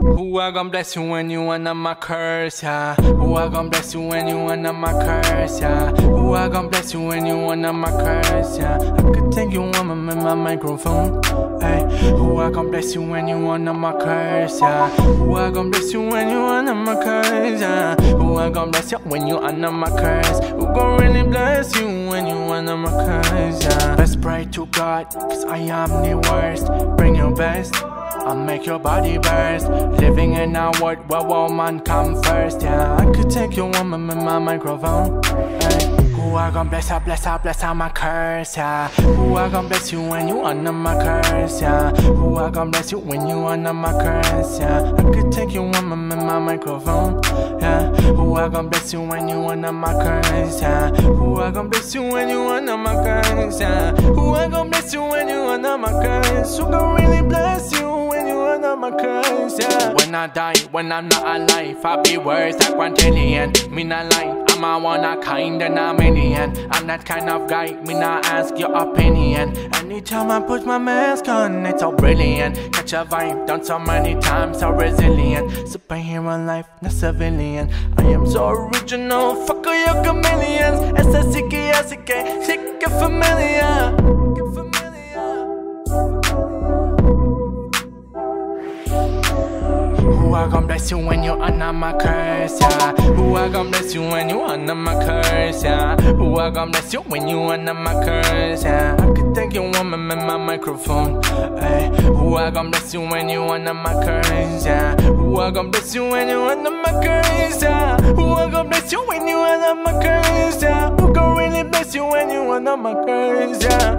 Who I gon' bless you when you under my curse, yeah? Who I gon' bless you when you under my curse, yeah? Who I gon' bless you when you under my curse, yeah? I could take you on my microphone, hey. Who I gon' bless you when you under my curse, yeah? Who I gon' bless you when you under my curse, yeah? Who I gon' bless you when you under my curse? Who gon' really bless you when you under my curse, yeah? Let's pray to God, cause I am the worst. Bring your best, I'll make your body burst. Living in a world where woman come first, yeah. I could take your woman with my microphone, hey. Who I gon' bless her, bless her, bless her, my curse, yeah. Who I gon' bless you when you under my curse, yeah. Who I gon' bless you when you under my curse, yeah. I could take your woman with my microphone, yeah. Who I gon' bless you when you under my curse, yeah. Who I gon' bless you when you under my curse, yeah. Who I gon' bless you when you under my curse? Who gon' really bless you when you under my curse, yeah? When I die, when I'm not alive, I'll be worse like quadrillion. Me not lie, I'm a one a kind and a million. I'm that kind of guy, me not ask your opinion. Anytime I put my mask on, it's so brilliant. Catch a vibe, done so many times, so resilient. Superhero life, not civilian. I am so original, fuck all your chameleons. S-I-C-K, S-I-K, sick and familiar. Who I gon' bless you when you under my curse, yeah? Who I gon' bless you when you under my curse, yeah? Who I gon' bless you when you under my curse, yeah? I could take your woman with my microphone, ay. Who I gon' bless you when you under my curse, yeah? Who I gon' bless you when you under my curse, yeah? Who I gon' bless you when you under my curse, yeah? Who gon' really bless you when you under my curse, yeah?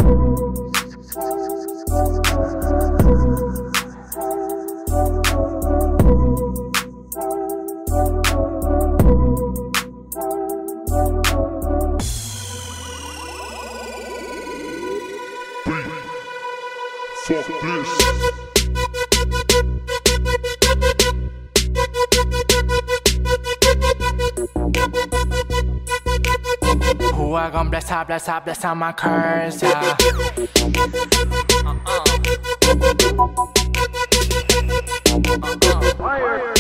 Fuck this. Who I gon' bless her, bless her, bless her, my curse, yeah. Fire.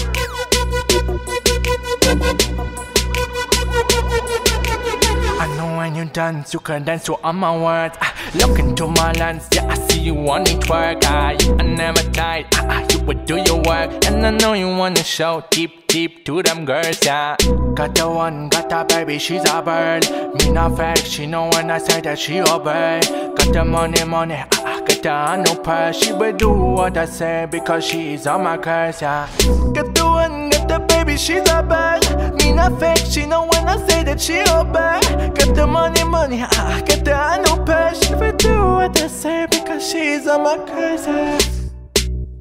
I know when you dance, you can dance to all my words. Look into my lens, yeah, I see you wanna twerk. You are never tired, you would do your work. And I know you wanna show deep, deep to them girls, yeah. Got the one, got the baby, she's a bird. Me not fake, she know when I say that she obey. Got the money, money, got the handle purse. She will do what I say because she is on my curse, yeah. Got the one, got the baby, she's a bird. Me not fake, she know when I say that she obey. Got the money, money, got the handle purse. She will do what I say because she is on my curse, yeah.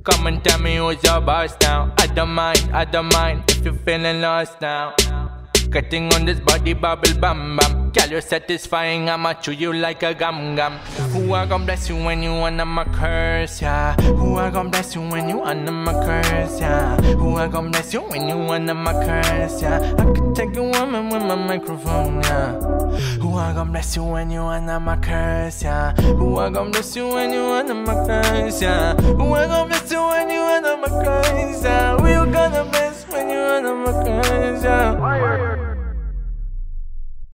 Come and tell me who's your boss now. I don't mind if you're feeling lost now. Getting on this body bubble bam bam. Girl, you're satisfying, I'ma chew you like a gum gum. Who I gon' bless you when you under my curse, yeah? Who I gon' bless you when you under my curse, yeah? Who I gon' bless you when you under my curse, yeah? I could take a woman with my microphone, yeah. Who I gon' bless you when you under my curse, yeah? Who I gon' bless you when you under my curse, yeah? Who I gon' bless you when you under my curse, yeah? Who you gonna bless when you under my curse, yeah?